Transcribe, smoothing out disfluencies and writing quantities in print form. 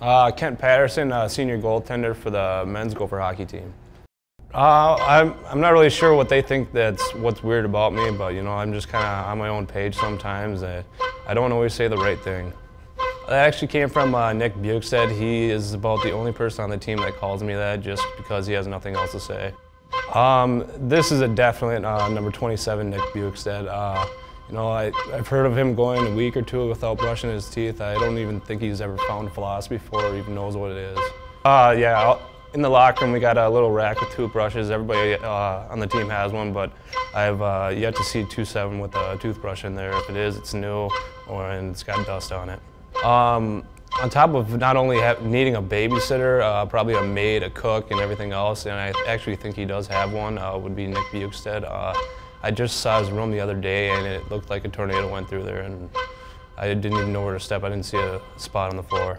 Kent Patterson, senior goaltender for the men's Gopher hockey team. I'm not really sure what they think that's what's weird about me, but you know, I'm just kind of on my own page sometimes. I don't always say the right thing. That actually came from Nick Bjugstad. He is about the only person on the team that calls me that just because he has nothing else to say. This is a definite number 27, Nick Bjugstad. You know, I've heard of him going a week or two without brushing his teeth. I don't even think he's ever found philosophy before or even knows what it is. Yeah, in the locker room we got a little rack with toothbrushes. Everybody on the team has one, but I've yet to see 27 with a toothbrush in there. If it is, it's new and it's got dust on it. On top of not only needing a babysitter, probably a maid, a cook, and everything else, and I actually think he does have one, would be Nick Bjugstad. I just saw his room the other day, and it looked like a tornado went through there, and I didn't even know where to step. I didn't see a spot on the floor.